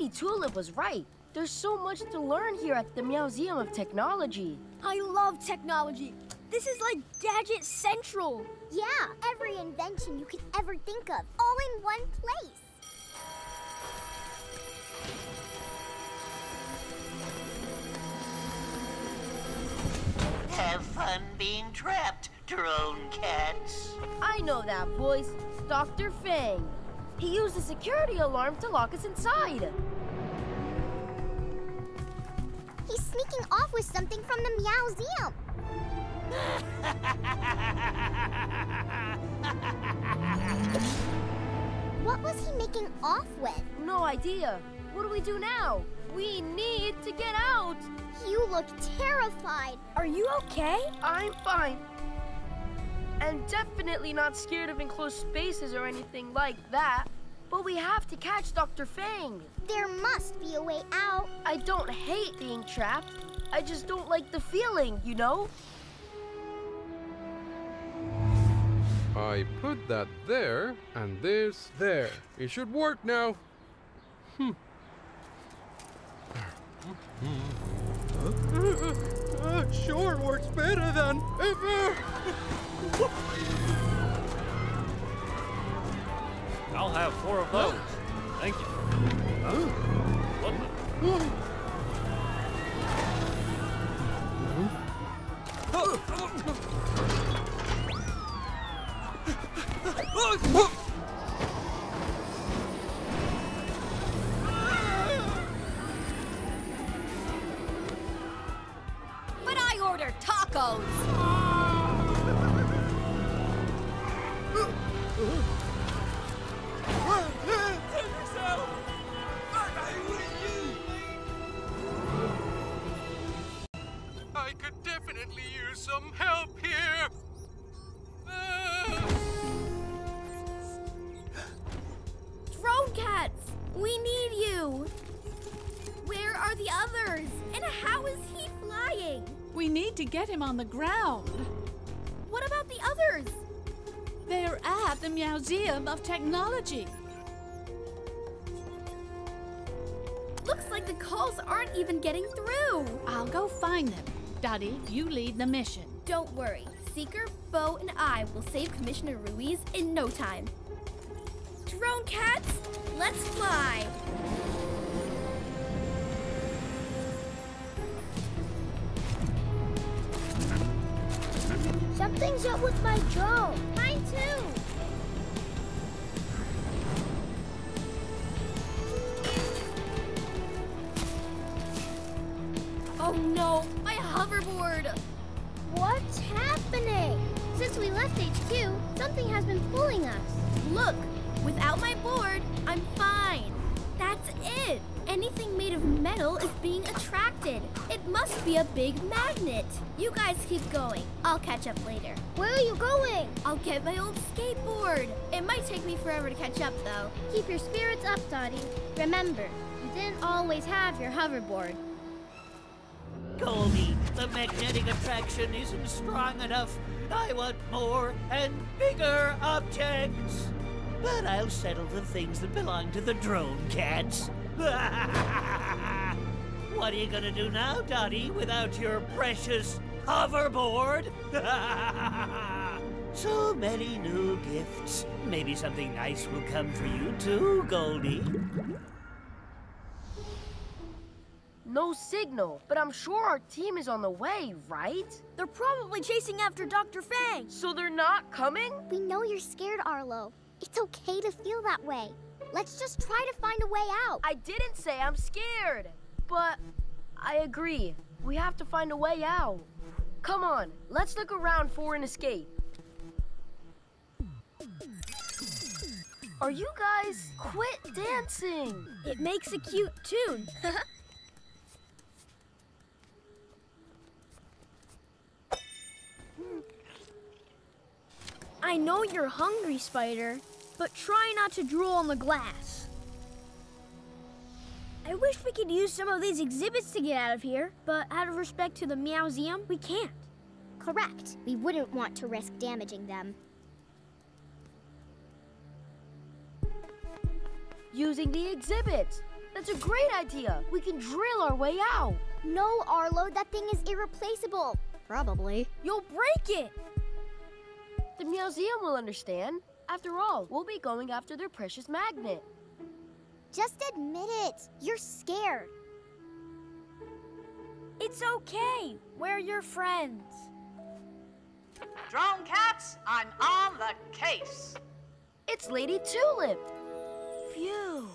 Lady Tulip was right. There's so much to learn here at the Meowzium of Technology. I love technology. This is like Gadget Central. Yeah, every invention you could ever think of, all in one place. Have fun being trapped, drone cats. I know that voice. Dr. Fang. He used the security alarm to lock us inside. He's sneaking off with something from the Meowzium. What was he making off with? No idea. What do we do now? We need to get out. You look terrified. Are you okay? I'm fine. And definitely not scared of enclosed spaces or anything like that. But we have to catch Dr. Fang. There must be a way out. I don't hate being trapped. I just don't like the feeling, you know? I put that there and this there. It should work now. Sure works better than ever. I'll have 4 of those. Thank you. But I order tacos. I could definitely use some help here. Drone cats, we need you. Where are the others? And how is he flying? We need to get him on the ground. What about the others? They're at the Meowzium of Technology. Looks like the calls aren't even getting through. I'll go find them. Dottie, you lead the mission. Don't worry. Seeker, Bo, and I will save Commissioner Ruiz in no time. Drone cats, let's fly. Something's up with my drone. Mine too. Oh no, my hoverboard! What's happening? Since we left HQ, something has been pulling us. Look, without my board, I'm fine. That's it. Anything made of metal is being attracted. It must be a big magnet. You guys keep going. I'll catch up later. Where are you going? I'll get my old skateboard. It might take me forever to catch up, though. Keep your spirits up, Dottie. Remember, you didn't always have your hoverboard. Goldie, the magnetic attraction isn't strong enough. I want more and bigger objects. But I'll settle the things that belong to the drone cats. What are you gonna do now, Dottie, without your precious hoverboard? So many new gifts. Maybe something nice will come for you too, Goldie. No signal, but I'm sure our team is on the way, right? They're probably chasing after Dr. Fang. So they're not coming? We know you're scared, Arlo. It's okay to feel that way. Let's just try to find a way out. I didn't say I'm scared, but I agree. We have to find a way out. Come on, let's look around for an escape. Are you guys quit dancing? It makes a cute tune. I know you're hungry, Spider, but try not to drool on the glass. I wish we could use some of these exhibits to get out of here, but out of respect to the Meowzium, we can't. Correct. We wouldn't want to risk damaging them. Using the exhibits. That's a great idea. We can drill our way out. No, Arlo, that thing is irreplaceable. Probably. You'll break it. The Meowzium will understand. After all, we'll be going after their precious magnet. Just admit it. You're scared. It's okay. We're your friends. Drone Cats, I'm on the case. It's Lady Tulip. Phew.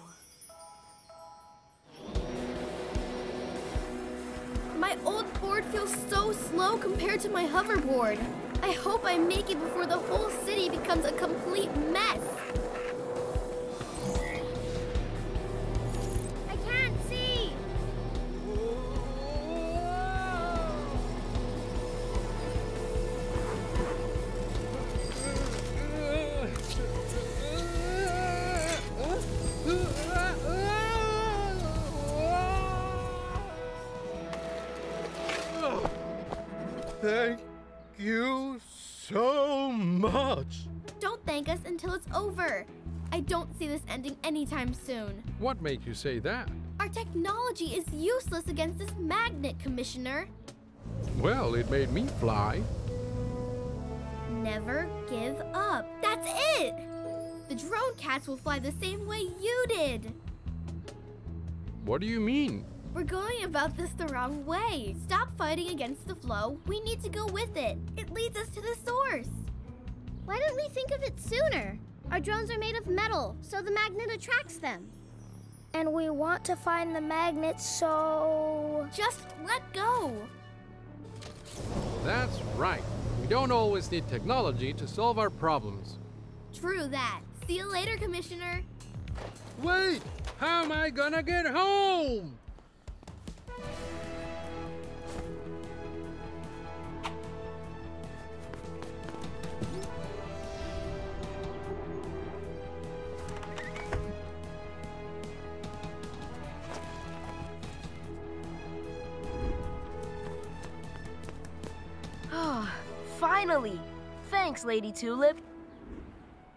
My old board feels so slow compared to my hoverboard. I hope I make it before the whole city becomes a complete mess. I can't see. Thank you so much. Don't thank us until it's over. I don't see this ending anytime soon. What made you say that? Our technology is useless against this magnet, Commissioner. Well, it made me fly. Never give up. That's it! The drone cats will fly the same way you did. What do you mean? We're going about this the wrong way. Stop fighting against the flow. We need to go with it. It leads us to the source. Why don't we think of it sooner? Our drones are made of metal, so the magnet attracts them. And we want to find the magnet, so... Just let go. That's right. We don't always need technology to solve our problems. True that. See you later, Commissioner. Wait! How am I gonna get home? Finally! Thanks, Lady Tulip.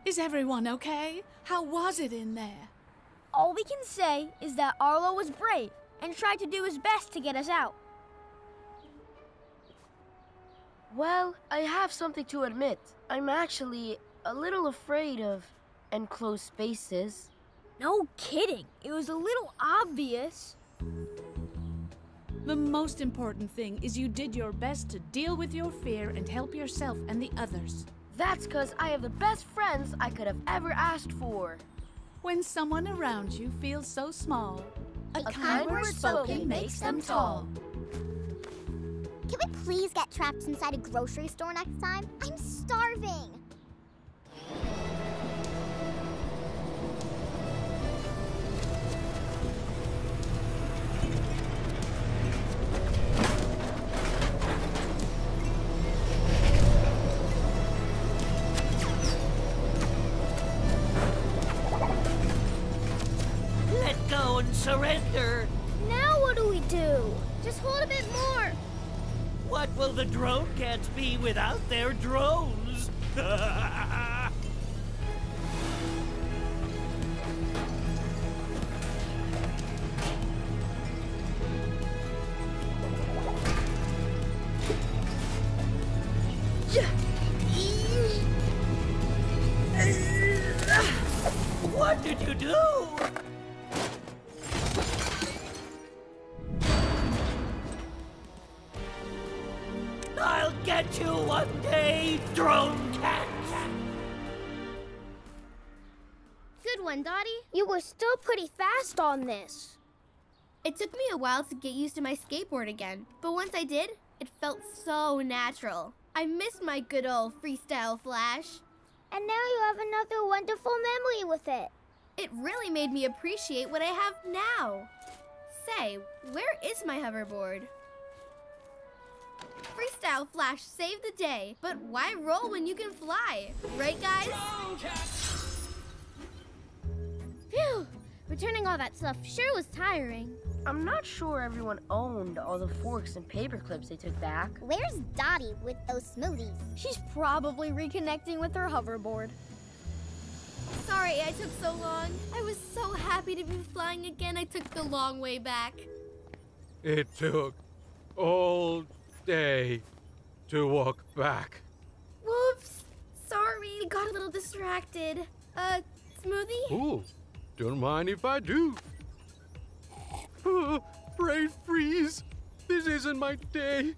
Is everyone okay? How was it in there? All we can say is that Arlo was brave and tried to do his best to get us out. Well, I have something to admit. I'm actually a little afraid of enclosed spaces. No kidding! It was a little obvious. The most important thing is you did your best to deal with your fear and help yourself and the others. That's 'cause I have the best friends I could have ever asked for. When someone around you feels so small, a kind word spoken makes them tall. Can we please get trapped inside a grocery store next time? I'm starving! Surrender! Now what do we do? Just hold a bit more! What will the drone cats be without their drones? What did you do? Get you one day, drone cat. Good one, Dottie. You were still pretty fast on this. It took me a while to get used to my skateboard again, but once I did, it felt so natural. I missed my good old Freestyle Flash. And now you have another wonderful memory with it. It really made me appreciate what I have now. Say, where is my hoverboard? Freestyle Flash saved the day, but why roll when you can fly? Right, guys? Phew! Returning all that stuff sure was tiring. I'm not sure everyone owned all the forks and paper clips they took back. Where's Dottie with those smoothies? She's probably reconnecting with her hoverboard. Sorry, sorry I took so long. I was so happy to be flying again, I took the long way back. It took all day to walk back. Whoops, sorry, got a little distracted. Smoothie? Ooh, don't mind if I do. Brave Freeze, this isn't my day.